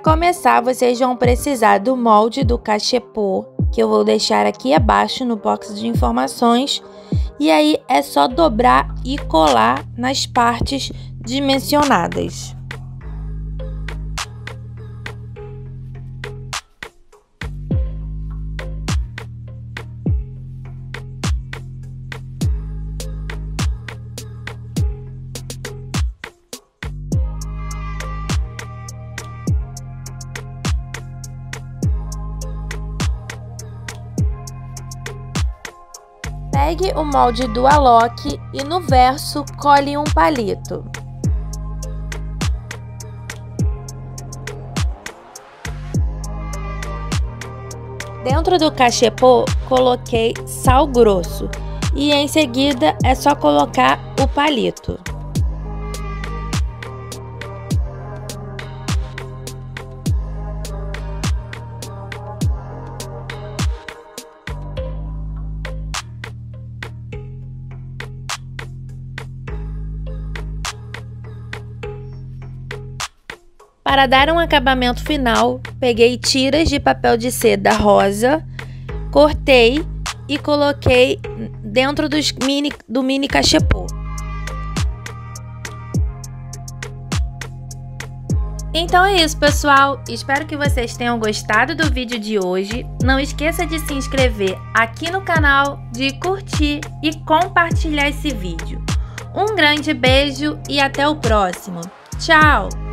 começar, vocês vão precisar do molde do cachepô, que eu vou deixar aqui abaixo no box de informações. E aí é só dobrar e colar nas partes dimensionadas. Pegue o molde do Alok e no verso cole um palito. Dentro do cachepô coloquei sal grosso e em seguida é só colocar o palito. Para dar um acabamento final, peguei tiras de papel de seda rosa, cortei e coloquei dentro do mini cachepô. Então é isso, pessoal. Espero que vocês tenham gostado do vídeo de hoje. Não esqueça de se inscrever aqui no canal, de curtir e compartilhar esse vídeo. Um grande beijo e até o próximo. Tchau!